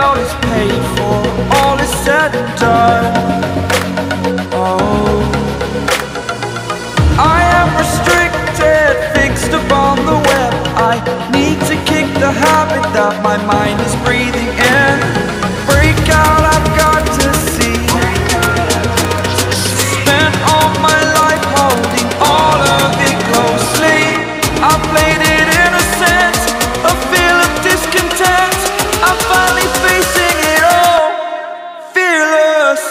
world is paid for, all is said and done. Oh, I am restricted, fixed upon the web. I need to kick the habit that my mind is breathing in. Break out, I've got to see. Spent all my life holding all of it closely. I played it innocent, a feel of discontent. I'm finally facing it all, fearless.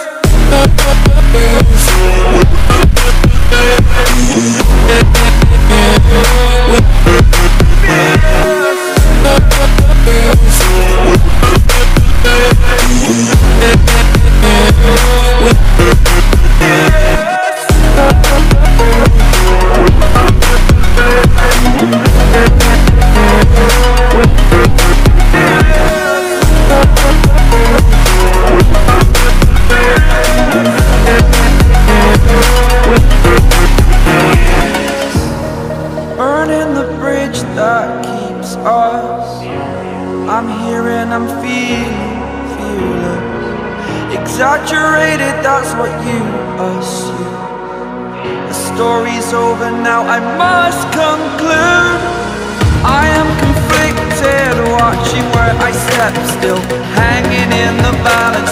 That keeps us. I'm here and I'm fearless. Exaggerated, that's what you assume. The story's over now, I must conclude. I am conflicted, watching where I step still, hanging in the balance.